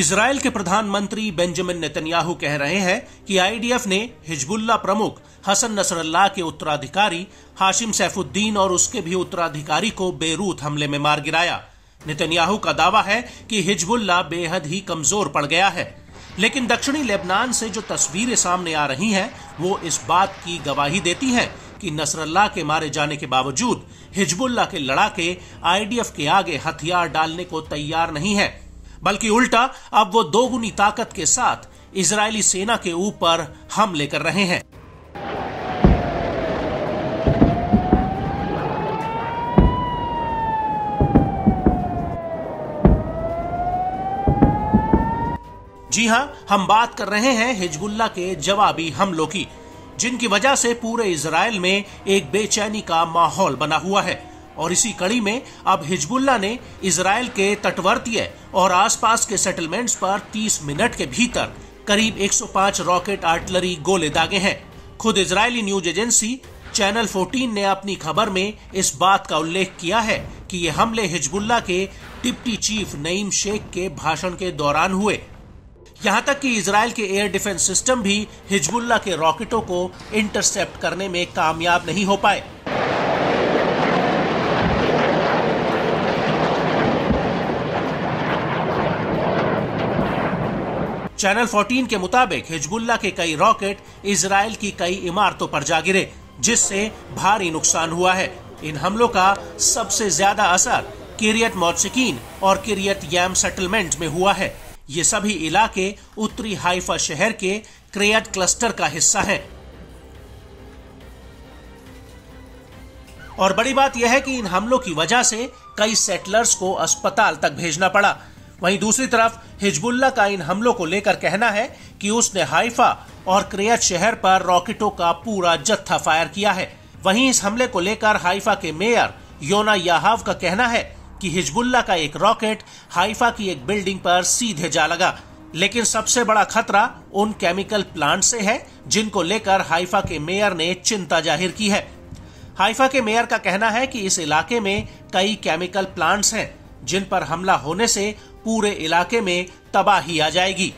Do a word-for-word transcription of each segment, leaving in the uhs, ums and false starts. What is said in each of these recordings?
Israel के प्रधानमंत्री Benjamin Netanyahu कह रहे हैं कि आईडीएफ ने हिजबुल्लाह प्रमुख हसन नसरल्लाह के उत्तराधिकारी हाशिम सैफुद्दीन और उसके भी उत्तराधिकारी को बेरूत हमले में मार गिराया। नेतन्याहू का दावा है कि हिजबुल्लाह बेहद ही कमजोर पड़ गया है, लेकिन दक्षिणी लेबनान से जो तस्वीरें सामने आ रही हैं वो इस बात की गवाही देती हैं कि नसरल्लाह के मारे जाने के बावजूद हिजबुल्लाह के लड़ाके आईडीएफ के आगे हथियार डालने को तैयार नहीं हैं, बल्कि उल्टा अब वो दोगुनी ताकत के साथ इजरायली सेना के ऊपर हमले कर रहे हैं। जी हां, हम बात कर रहे हैं हिजबुल्लाह के जवाबी हमलों की, जिनकी वजह से पूरे इजराइल में एक बेचैनी का माहौल बना हुआ है। और इसी कड़ी में अब हिजबुल्लाह ने इजराइल के तटवर्तीय और आसपास के सेटलमेंट्स पर तीस मिनट के भीतर करीब एक सौ पाँच रॉकेट आर्टिलरी गोले दागे हैं। खुद इजरायली न्यूज एजेंसी चैनल चौदह ने अपनी खबर में इस बात का उल्लेख किया है कि ये हमले हिजबुल्लाह के डिप्टी चीफ नईम शेख के भाषण के दौरान हुए। यहाँ तक कि इजराइल के एयर डिफेंस सिस्टम भी हिजबुल्लाह के रॉकेटों को इंटरसेप्ट करने में कामयाब नहीं हो पाए। चैनल चौदह के मुताबिक हिजबुल्लाह के कई रॉकेट इजराइल की कई इमारतों पर जा गिरे, जिससे भारी नुकसान हुआ है। इन हमलों का सबसे ज्यादा असर किर्यात मोत्ज़किन और किर्यात याम सेटलमेंट में हुआ है। ये सभी इलाके उत्तरी हाइफा शहर के किर्यात क्लस्टर का हिस्सा हैं। और बड़ी बात यह है कि इन हमलों की वजह से कई सेटलर्स को अस्पताल तक भेजना पड़ा। वहीं दूसरी तरफ हिजबुल्लाह का इन हमलों को लेकर कहना है कि उसने हाइफा और किर्यात शहर पर रॉकेटों का पूरा जत्था फायर किया है। वहीं इस हमले को लेकर हाइफा के मेयर योना याहाव का कहना है कि हिजबुल्लाह का एक रॉकेट हाइफा की एक बिल्डिंग पर सीधे जा लगा, लेकिन सबसे बड़ा खतरा उन केमिकल प्लांट से है जिनको लेकर हाइफा के मेयर ने चिंता जाहिर की है। हाइफा के मेयर का कहना है कि इस इलाके में कई केमिकल प्लांट्स हैं जिन पर हमला होने से पूरे इलाके में तबाही आ जाएगी।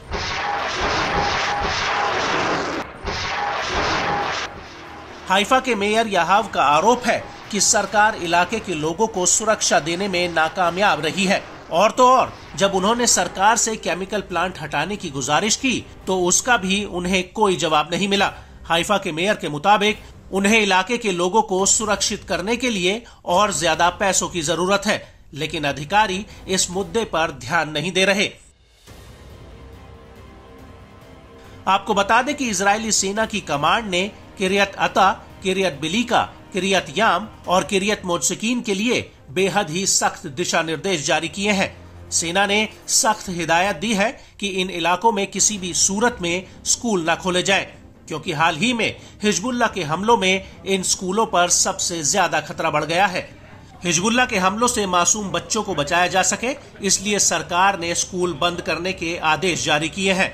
हाइफा के मेयर याहाव का आरोप है कि सरकार इलाके के लोगों को सुरक्षा देने में नाकामयाब रही है। और तो और, जब उन्होंने सरकार से केमिकल प्लांट हटाने की गुजारिश की तो उसका भी उन्हें कोई जवाब नहीं मिला। हाइफा के मेयर के मुताबिक उन्हें इलाके के लोगों को सुरक्षित करने के लिए और ज्यादा पैसों की जरूरत है, लेकिन अधिकारी इस मुद्दे पर ध्यान नहीं दे रहे। आपको बता दें कि इजरायली सेना की कमांड ने किर्यात अता, किर्यात बियालिक, किर्यात याम और किर्यात मोत्ज़किन के लिए बेहद ही सख्त दिशा निर्देश जारी किए हैं। सेना ने सख्त हिदायत दी है कि इन इलाकों में किसी भी सूरत में स्कूल न खोले जाएं, क्योंकि हाल ही में हिजबुल्लाह के हमलों में इन स्कूलों पर सबसे ज्यादा खतरा बढ़ गया है। हिजबुल्लाह के हमलों से मासूम बच्चों को बचाया जा सके, इसलिए सरकार ने स्कूल बंद करने के आदेश जारी किए हैं।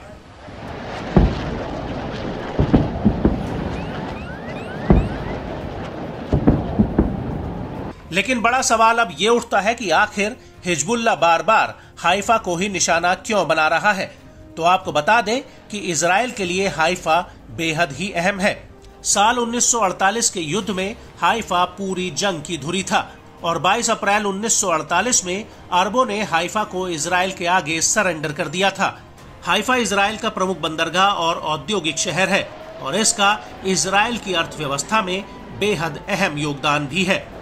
लेकिन बड़ा सवाल अब ये उठता है कि आखिर हिजबुल्लाह बार बार हाइफा को ही निशाना क्यों बना रहा है। तो आपको बता दें कि इजराइल के लिए हाइफा बेहद ही अहम है। साल उन्नीस सौ अड़तालीस के युद्ध में हाइफा पूरी जंग की धुरी था और बाईस अप्रैल उन्नीस सौ अड़तालीस में अरबों ने हाइफा को इजराइल के आगे सरेंडर कर दिया था। हाइफा इजराइल का प्रमुख बंदरगाह और औद्योगिक शहर है और इसका इजराइल की अर्थव्यवस्था में बेहद अहम योगदान भी है।